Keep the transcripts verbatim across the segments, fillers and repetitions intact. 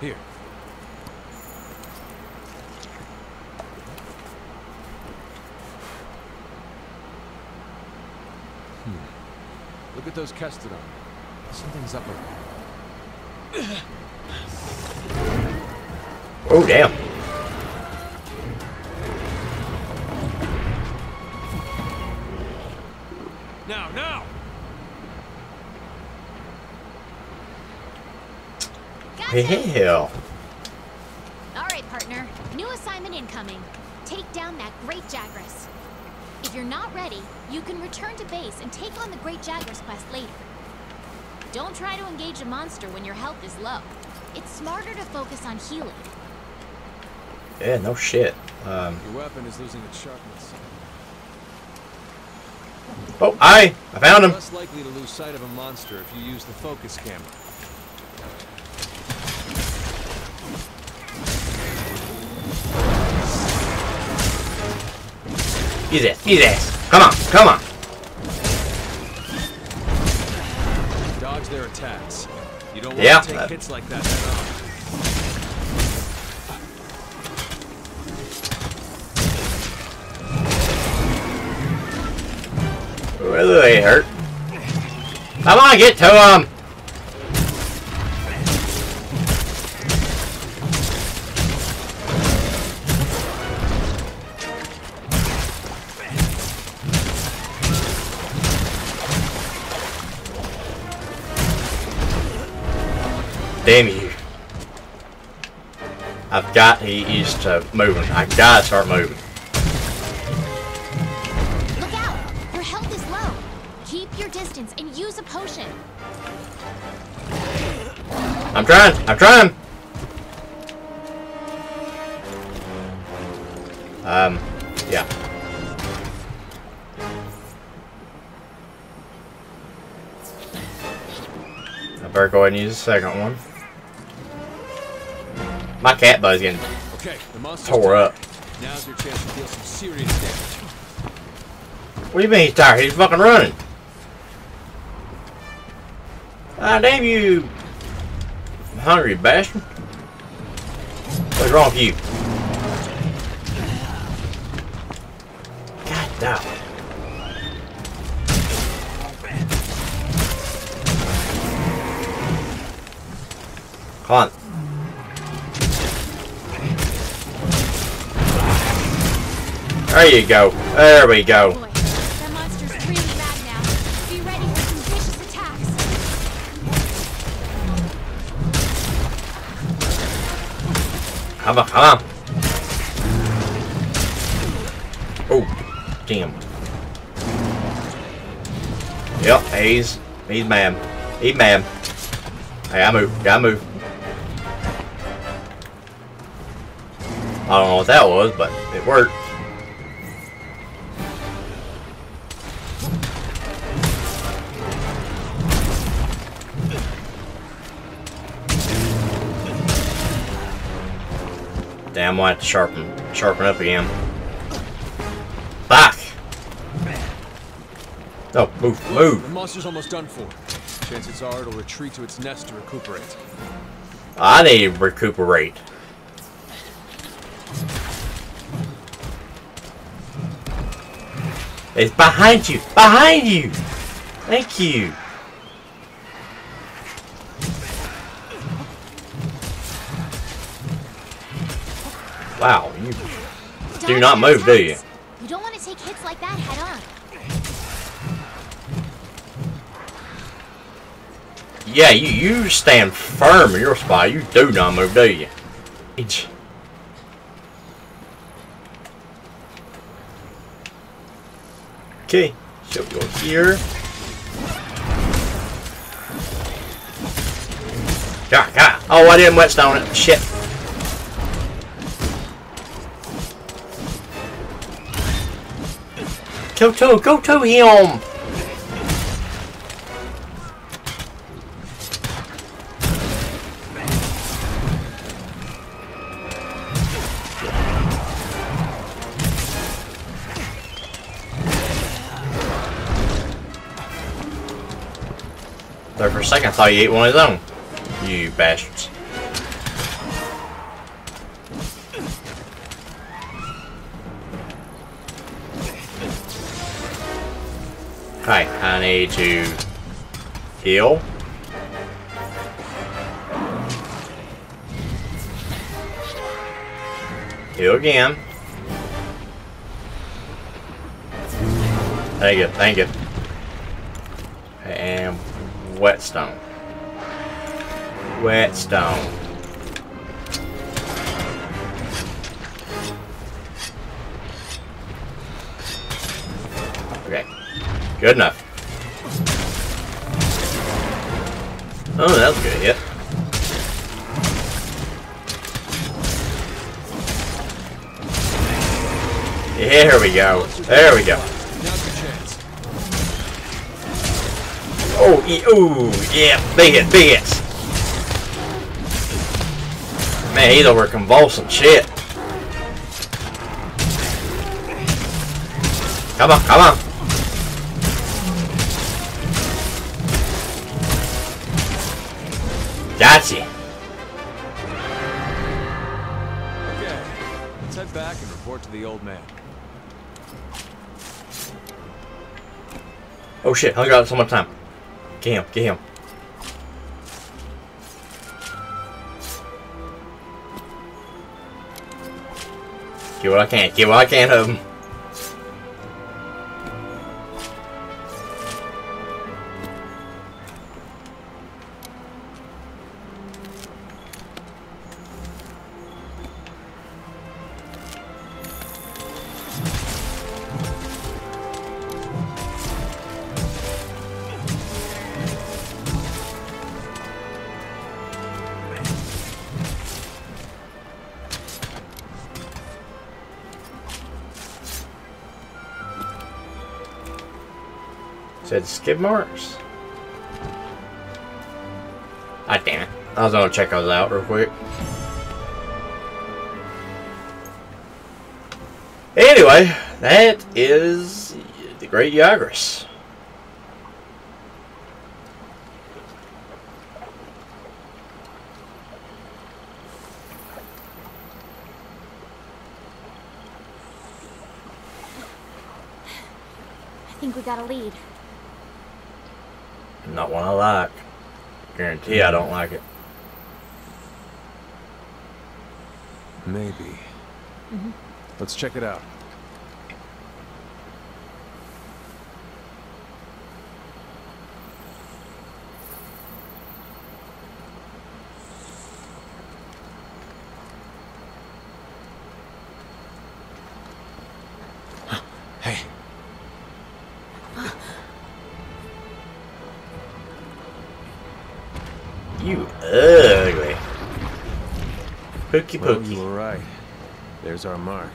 Here. Hmm. Look at those Kestodon. Something's up with them. Oh, damn. Now, now. Hell. All right, partner. New assignment incoming. Take down that Great Jagras. If you're not ready, you can return to base and take on the Great Jagras quest later. Don't try to engage a monster when your health is low. It's smarter to focus on healing. Yeah, no shit. Um, your weapon is losing its sharpness. Oh, I I found him. Less likely to lose sight of a monster if you use the focus camera. Use this, use this. Come on, come on. Dodge their attacks. You don't want yeah. to take hits like that at all. Whether they hurt. Come on, get to him. Damn you. I've got, he is to moving. I gotta start moving. Look out! Your health is low. Keep your distance and use a potion. I'm trying, I'm trying. Um, yeah. I better go ahead and use the second one. My cat bud's getting okay, the tore up. Now's your chance to deal some serious damage. What do you mean he's tired? He's fucking running. Ah, damn you, I'm hungry, bastard. What's wrong with you? God damn it. Come on. There you go. There we go. Boy, that monster's really bad now. Be ready for some vicious attacks. Come on, come on. Oh, damn. Yep, he's he's ma'am. He's ma'am. Hey, I move. Gotta move. I don't know what that was, but it worked. Damn, I have to sharpen, sharpen up again. Back. No, move, move. The monster's almost done for. Chances are it'll retreat to its nest to recuperate. I need to recuperate. It's behind you! Behind you! Thank you! Wow, you do not move, do you? You don't want to take hits like that head on. Yeah, you, you stand firm in your spot. You do not move, do you? It's okay, so go here. God, God. Oh, I didn't whetstone it. Shit. Go to, go to him. Though for a second I thought he ate one of his own. You bastards. Right, I need to heal. Heal again. Thank you, thank you. And whetstone. Whetstone. Okay. Good enough. Oh, that was a good hit. Here we go. There we go. Oh, e ooh, yeah, big hit, big hits. Man, he's over convulsing shit. Come on, come on. That's it. Okay, let's head back and report to the old man. Oh shit, I got so much time. Get him, get him. Get what I can, get what I can of him. Said skid marks. Ah, damn it. I was gonna check those out real quick. Anyway, that is the Great Jagras. I think we got a lead. Not one I like. Guarantee I don't like it. Maybe. Mm-hmm. Let's check it out. Pokey pokey. Well, you were right. There's our mark.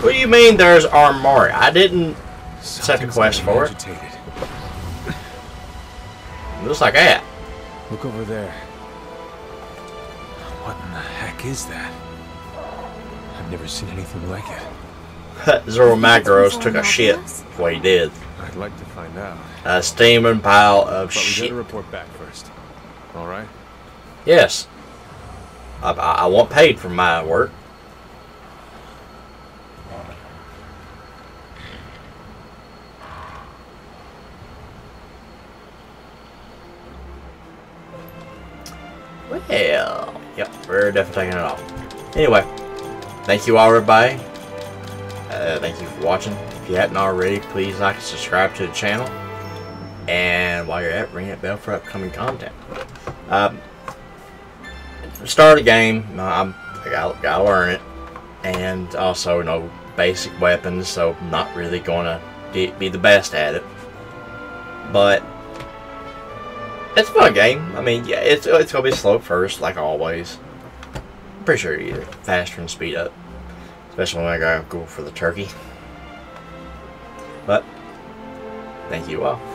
What do you mean there's our mark? I didn't set a quest for it. It looks like that. Look over there. What in the heck is that? I've never seen anything like it. Zorah Magdaros took a shit. Well, he did. I'd like to find out. A steaming pile of but shit. We gotta report back first. All right. Yes. I, I, I want paid for my work. Well, yep, we're definitely taking it off. Anyway, thank you all, everybody. Uh, thank you for watching. If you hadn't already, please like and subscribe to the channel, and while you're at, ring that bell for upcoming content. Um, start the game. I'm, I gotta, gotta learn it, and also, you know, basic weapons. So I'm not really gonna be the best at it, but it's a fun game. I mean, yeah, it's it's gonna be slow first, like always. I'm pretty sure you're faster and speed up, especially when I gotta go for the turkey. But, thank you all.